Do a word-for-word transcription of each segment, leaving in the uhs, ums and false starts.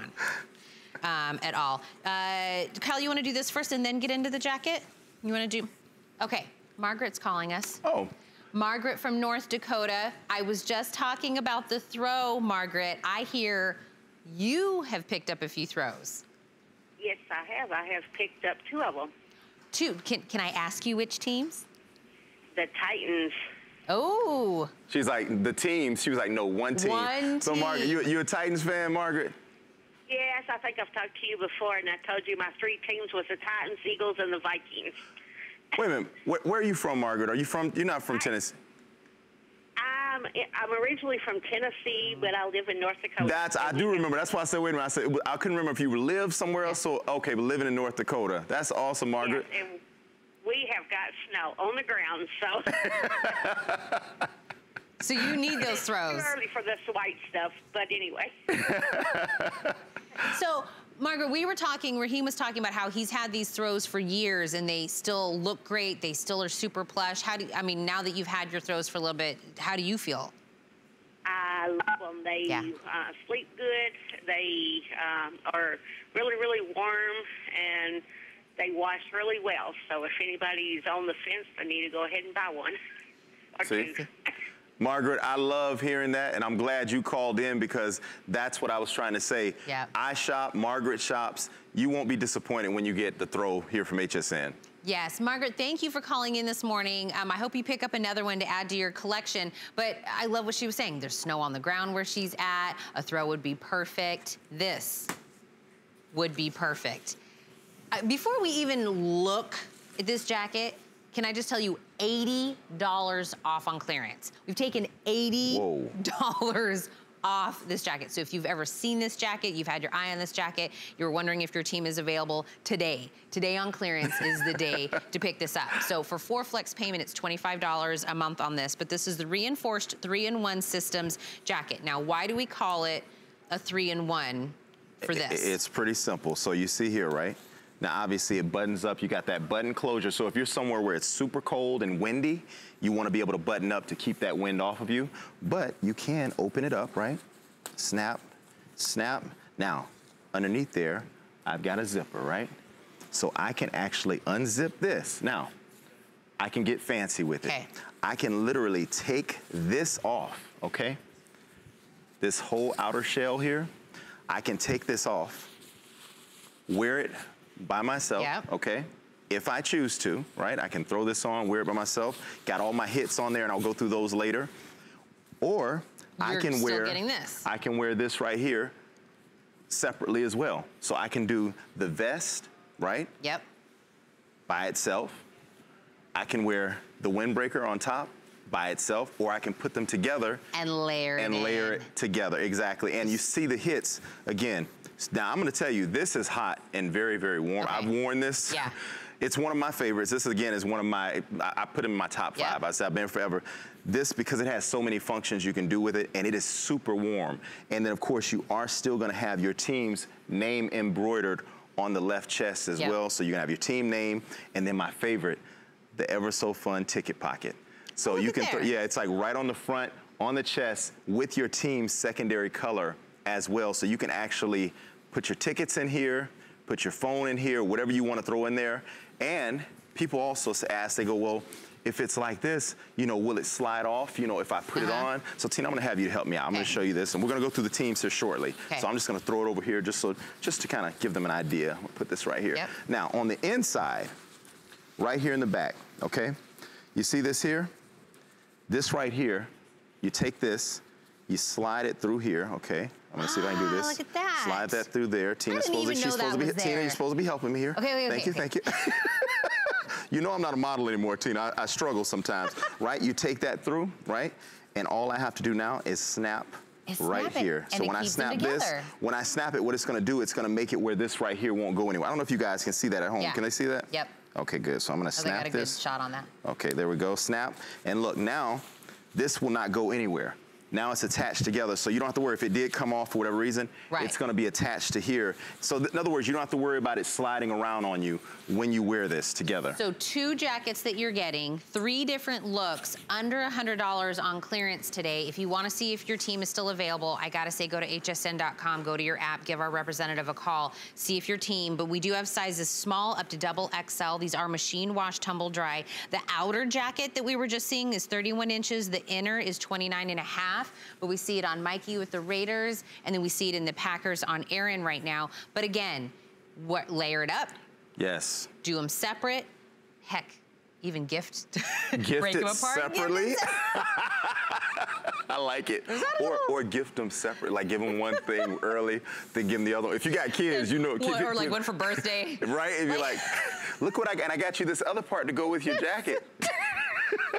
on um, at all. Uh, Kyle, you want to do this first and then get into the jacket? You want to do? Okay, Margaret's calling us. Oh. Margaret from North Dakota. I was just talking about the throw, Margaret. I hear you have picked up a few throws. Yes, I have. I have picked up two of them. Two. Can, can I ask you which teams? The Titans. Oh. She's like, the teams. She was like, no, one team. One so, team. Margaret, you, you a Titans fan, Margaret? Yes, I think I've talked to you before, and I told you my three teams was the Titans, Eagles, and the Vikings. Wait a minute. Where, where are you from, Margaret? Are you from? You're not from I, Tennessee. I'm, I'm originally from Tennessee, but I live in North Dakota. That's I do remember. That's why I said, wait a minute. I said I couldn't remember if you live somewhere else. So okay, but living in North Dakota. That's awesome, Margaret. Yes, and we have got snow on the ground, so. So you need those throws. It's too early for this white stuff, but anyway. So. Margaret, we were talking, Raheem was talking about how he's had these throws for years and they still look great. They still are super plush. How do you, I mean, now that you've had your throws for a little bit, how do you feel? I love them. They yeah. uh, sleep good. They um, are really, really warm and they wash really well. So if anybody's on the fence, they need to go ahead and buy one or See? two. Margaret, I love hearing that, and I'm glad you called in because that's what I was trying to say. Yep. I shop, Margaret shops. You won't be disappointed when you get the throw here from H S N. Yes, Margaret, thank you for calling in this morning. Um, I hope you pick up another one to add to your collection, but I love what she was saying. There's snow on the ground where she's at. A throw would be perfect. This would be perfect. Uh, before we even look at this jacket, can I just tell you, eighty dollars off on clearance. We've taken eighty dollars Whoa. off this jacket. So if you've ever seen this jacket, you've had your eye on this jacket, you're wondering if your team is available today. Today on clearance is the day to pick this up. So for four flex payment, it's twenty-five dollars a month on this, but this is the reinforced three in one systems jacket. Now, why do we call it a three in one for this? It's pretty simple. So you see here, right? Now, obviously, it buttons up. You got that button closure. So if you're somewhere where it's super cold and windy, you want to be able to button up to keep that wind off of you. But you can open it up, right? Snap, snap. Now, underneath there, I've got a zipper, right? So I can actually unzip this. Now, I can get fancy with it. Okay. I can literally take this off, okay? This whole outer shell here, I can take this off, wear it by myself, yep. okay? If I choose to, right? I can throw this on, wear it by myself. Got all my hits on there and I'll go through those later. Or You're I can wear, getting this. I can wear this right here separately as well. So I can do the vest, right? Yep. By itself. I can wear the windbreaker on top by itself, or I can put them together. And layer it And layer in. it together, exactly. And you see the hits again. Now, I'm gonna tell you, this is hot and very, very warm. Okay. I've worn this. Yeah. It's one of my favorites. This, again, is one of my, I, I put it in my top yep. five. I said I've been forever. This, because it has so many functions you can do with it, and it is super warm. And then, of course, you are still gonna have your team's name embroidered on the left chest as yep. well. So you're gonna have your team name, and then my favorite, the ever so fun ticket pocket. So Look you can, th yeah, it's like right on the front, on the chest, with your team's secondary color as well. So you can actually put your tickets in here, put your phone in here, whatever you want to throw in there. And people also ask, they go, well, if it's like this, you know, will it slide off, you know, if I put uh-huh. it on? So Tina, I'm going to have you help me out. I'm okay. going to show you this, and we're going to go through the teams here shortly. Okay. So I'm just going to throw it over here just so, just to kind of give them an idea. I'm going to put this right here. Yep. Now, on the inside, right here in the back, okay? You see this here? This right here, you take this, you slide it through here, okay? I'm gonna ah, see if I can do this. Look at that. Slide that through there. Tina's supposed to, she's supposed to be Tina, you're supposed to be helping me here. Okay, wait, Thank okay, you, okay. thank you. You know I'm not a model anymore, Tina. I, I struggle sometimes, right? You take that through, right? And all I have to do now is snap it's right snapping. here. So when I snap this, when I snap it, what it's gonna do, it's gonna make it where this right here won't go anywhere. I don't know if you guys can see that at home. Yeah. Can they see that? Yep. Okay, good. So I'm gonna snap this. I got a good shot on that. Okay, there we go. Snap. And look, now this will not go anywhere. Now it's attached together, so you don't have to worry if it did come off for whatever reason. Right. It's gonna be attached to here. So in other words, you don't have to worry about it sliding around on you when you wear this together. So two jackets that you're getting, three different looks, under one hundred dollars on clearance today. If you wanna see if your team is still available, I gotta say go to H S N dot com, go to your app, give our representative a call, see if your team, but we do have sizes small up to double X L. These are machine wash, tumble dry. The outer jacket that we were just seeing is thirty-one inches, the inner is twenty-nine and a half. But we see it on Mikey with the Raiders, and then we see it in the Packers on Aaron right now. But again, what, layer it up. Yes. Do them separate. Heck, even gift. Gift Break it them apart separately. Them separate. I like it. Or, or gift them separate. Like give them one thing early, then give them the other one. If you got kids, you know. Kid, one, or like one for birthday. Right? And you're like, look what I got. And I got you this other part to go with your jacket.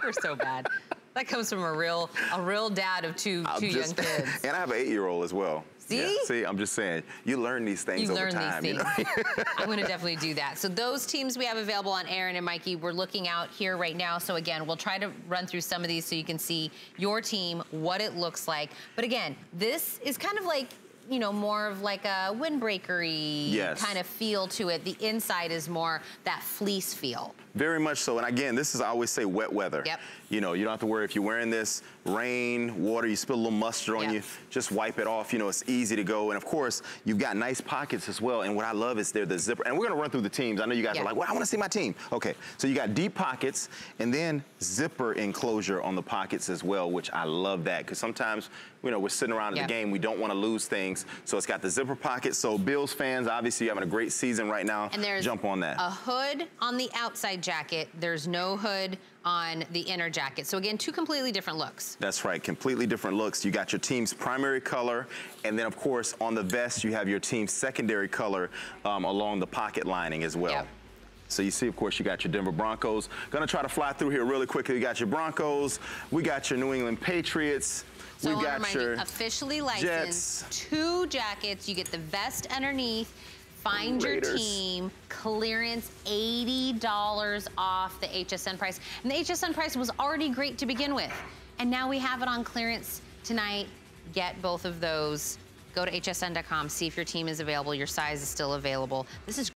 We're so bad. That comes from a real, a real dad of two, two just, young kids. And I have an eight-year-old as well. See? Yeah, see, I'm just saying, you learn these things you over learn time. These things. You know? I'm gonna definitely do that. So those teams we have available on Aaron and Mikey, we're looking out here right now. So again, we'll try to run through some of these so you can see your team, what it looks like. But again, this is kind of like, you know, more of like a windbreakery yes. kind of feel to it. The inside is more that fleece feel. Very much so. And again, this is, I always say, wet weather. Yep. You know, you don't have to worry if you're wearing this, rain, water, you spill a little mustard on yep. you, just wipe it off. You know, it's easy to go. And of course, you've got nice pockets as well. And what I love is they're the zipper. And we're gonna run through the teams. I know you guys yep. are like, well, I wanna see my team. Okay, so you got deep pockets and then zipper enclosure on the pockets as well, which I love that. Because sometimes, you know, we're sitting around in yep. the game, we don't wanna lose things. So it's got the zipper pocket. So Bills fans, obviously you're having a great season right now. And there's jump on that. A hood on the outside jacket, there's no hood on the inner jacket. So again, two completely different looks. That's right, completely different looks. You got your team's primary color, and then of course on the vest you have your team's secondary color um, along the pocket lining as well. Yep. So you see, of course, you got your Denver Broncos. Gonna try to fly through here really quickly. You got your Broncos, we got your New England Patriots, so we got your officially licensed Jets. Two jackets, you get the vest underneath. Find Raiders. Your team, clearance, eighty dollars off the H S N price. And the H S N price was already great to begin with. And now we have it on clearance tonight. Get both of those. Go to H S N dot com, see if your team is available, your size is still available. This is